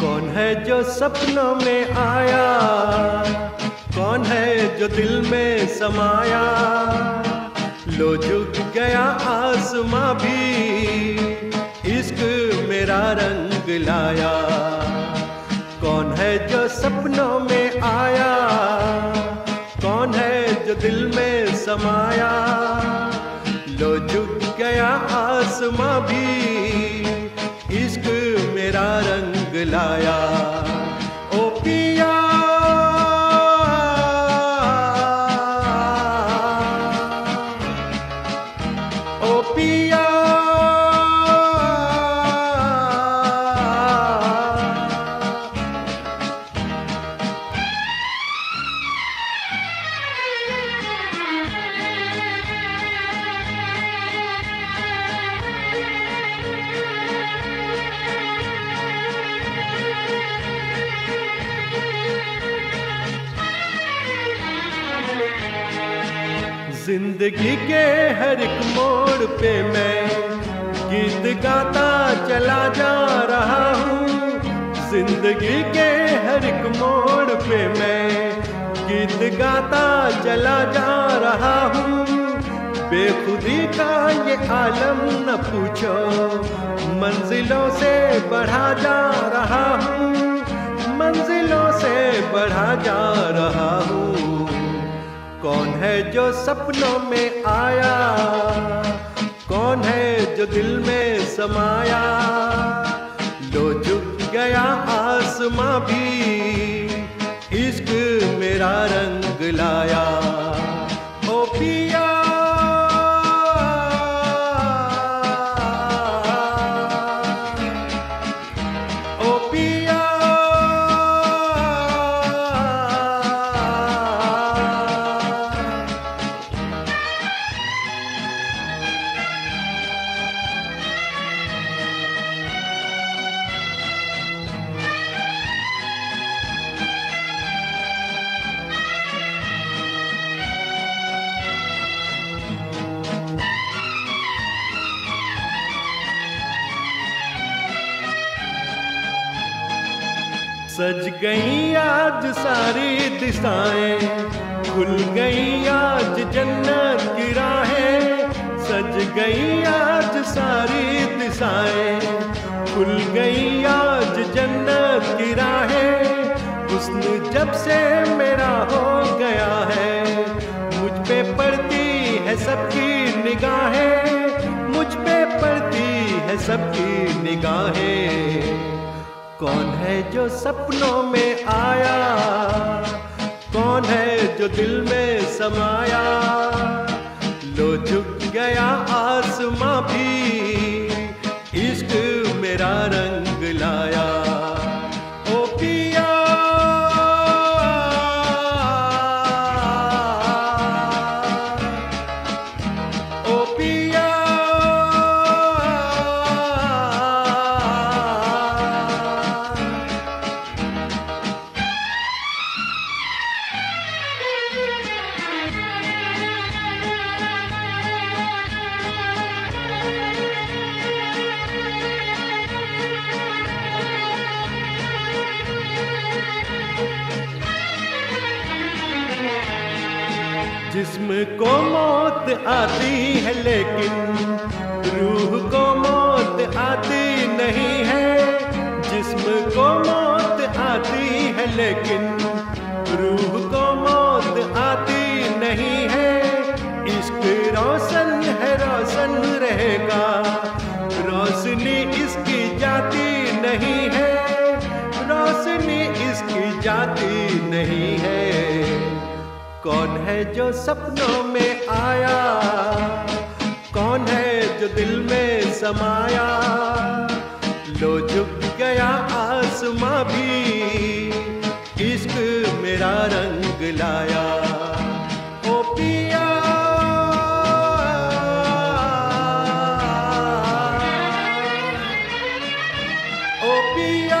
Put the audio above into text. कौन है जो सपनों में आया, कौन है जो दिल में समाया। लो झुक गया आसमां भी इश्क मेरा रंग लाया। कौन है जो सपनों में आया, कौन है जो दिल में समाया। लो झुक गया आसमां भी इश्क मेरा रंग लाया। ओ पिया जिंदगी के हर एक मोड़ पे मैं गीत गाता चला जा रहा हूँ। जिंदगी के हर एक मोड़ पे मैं गीत गाता चला जा रहा हूँ। बेखुदी का ये आलम न पूछो, मंजिलों से बढ़ा जा रहा हूँ, मंजिलों से बढ़ा जा रहा हूँ। कौन है जो सपनों में आया, कौन है जो दिल में समाया। लो झुक गया आसमां भी इश्क मेरा रंग लाया। ओ पिया सज गई आज सारी दिशाएं, खुल गई आज जन्नत की राहें। सज गई आज सारी दिशाएं, खुल गई आज जन्नत की राहें। हुस्न जब से मेरा हो गया है, मुझ पे पड़ती है सबकी निगाहें, मुझ पे पड़ती है सबकी निगाहें। कौन है जो सपनों में आया, कौन है जो दिल में समाया। लो झुक गया आसमां भी इश्क मेरा रंग लाया। जिस्म को मौत आती है लेकिन रूह को मौत आती नहीं है। जिस्म को मौत आती है लेकिन रूह को मौत आती नहीं है। इश्क रोशन है, रोशन रहेगा, रोशनी इसकी जाती नहीं है, रोशनी इसकी जाती नहीं है। कौन है जो सपनों में आया, कौन है जो दिल में समाया। लो झुक गया आसमां भी इश्क मेरा रंग लाया। ओ पिया ओ पिया।